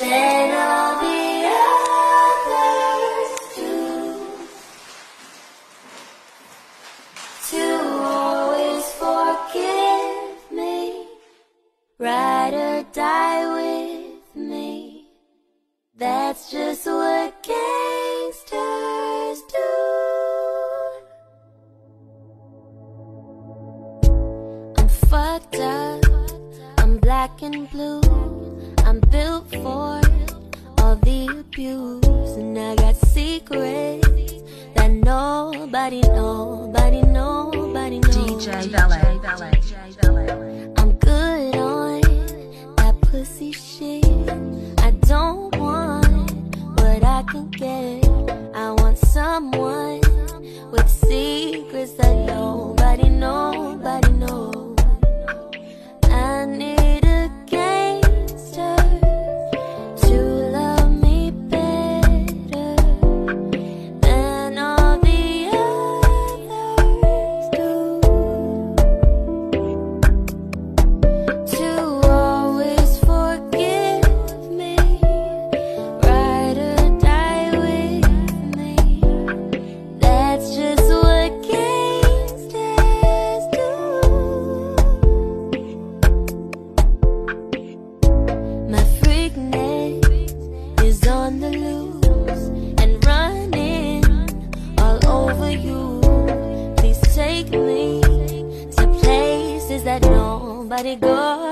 Then I'll be others to always forgive me, ride or die with me. That's just what gangsters do. I'm fucked up, I'm black and blue, I'm built for all the abuse, and I got secrets that nobody knows. DJ Valet. I'm good on that pussy shit. I don't want what I can get. I want someone with secrets that nobody knows. I need a gangster to love me better than all the others do. To always forgive me, ride or die with me. That's just what gangsters do. My freakness is on the loose and running all over you. Please take me to places that nobody goes.